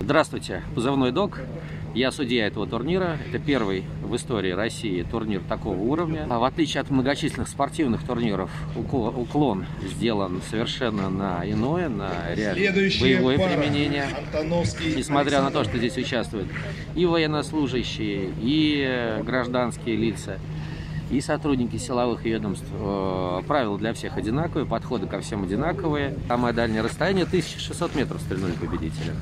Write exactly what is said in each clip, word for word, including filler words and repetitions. Здравствуйте, позывной ДОК. Я судья этого турнира. Это первый в истории России турнир такого уровня. В отличие от многочисленных спортивных турниров, уклон сделан совершенно на иное, на реальное боевое применение. Несмотря на то, что здесь участвуют и военнослужащие, и гражданские лица, и сотрудники силовых ведомств. Правила для всех одинаковые, подходы ко всем одинаковые. Самое дальнее расстояние тысяча шестьсот метров стрельнули победителя.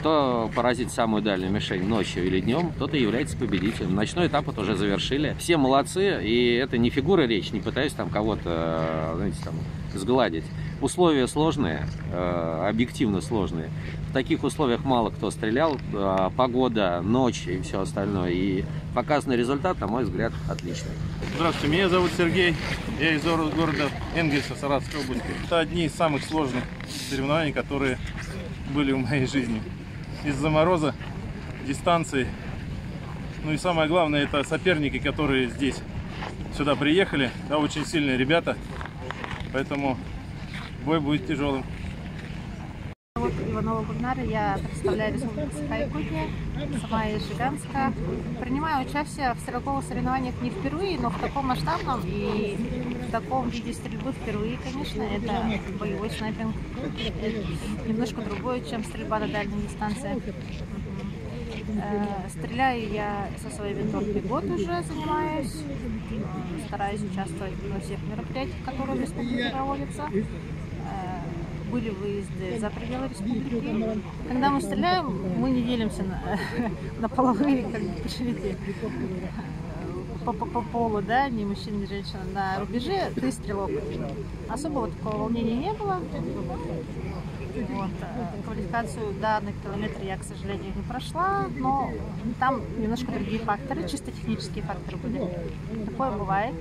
Кто поразит самую дальнюю мишень ночью или днем, тот и является победителем. Ночной этап вот уже завершили. Все молодцы, и это не фигура речи, не пытаюсь там кого-то, знаете, там, сгладить. Условия сложные, объективно сложные. В таких условиях мало кто стрелял. Погода, ночь и все остальное. И показанный результат, на мой взгляд, отличный. Здравствуйте, меня зовут Сергей. Я из города Энгельса, Саратовской области. Это одни из самых сложных соревнований, которые были в моей жизни. Из-за мороза, дистанции. Ну и самое главное, это соперники, которые здесь сюда приехали. Да, очень сильные ребята. Поэтому бой будет тяжелым. Иванова Гульнара, я представляю Республику Саха и Кутне, сама из Жиганска. Принимаю участие в стрелковых соревнованиях не впервые, но в таком масштабном и в таком виде стрельбы впервые, конечно. Это боевой снайпинг, немножко другое, чем стрельба на дальней дистанции. Стреляю я со своей винтовкой год уже занимаюсь, стараюсь участвовать во всех мероприятиях, которые в республике проводятся. Были выезды за пределы республики. Когда мы стреляем, мы не делимся на, на половые, как бы, пошлите, по, по, по полу, да, ни мужчин, ни женщин. На рубеже ты стрелок. Особого такого волнения не было. Вот. Квалификацию данных километр я, к сожалению, не прошла, но там немножко другие факторы, чисто технические факторы были. Такое бывает.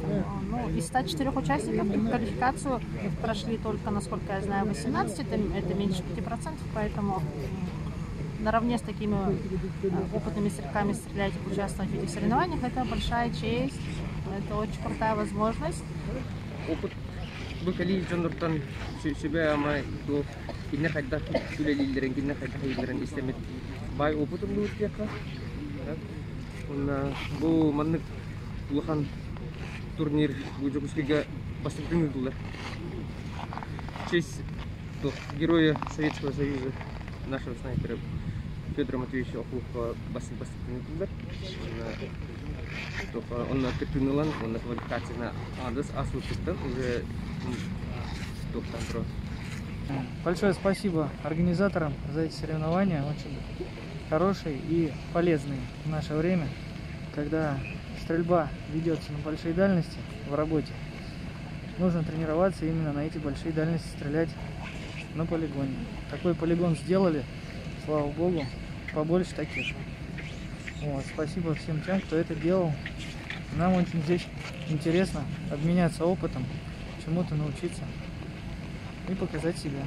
Ну, из ста четырёх участников квалификацию прошли только, насколько я знаю, восемнадцать, это, это меньше пяти процентов, поэтому наравне с такими опытными стрелками стрелять и участвовать в этих соревнованиях — это большая честь, это очень крутая возможность. Опыт. Букали жандартан себя мы до кинных отдах туда лидеры кинных отдах лидеры истемет бай опытом лучшего. Он был манник улахан турнир бужокускига поступил туда. Честь до героя Советского Союза нашего снайпера Петра Матвеевича Охлупа поступил туда. Он на трибуналан, он на квалификации на адрес ассистент уже доктор. Большое спасибо организаторам за эти соревнования, очень хорошие и полезные в наше время, когда стрельба ведется на большие дальности в работе. Нужно тренироваться именно на эти большие дальности, стрелять на полигоне. Такой полигон сделали, слава богу, побольше таких. Вот, спасибо всем тем, кто это делал. Нам очень здесь интересно обменяться опытом, чему-то научиться и показать себя.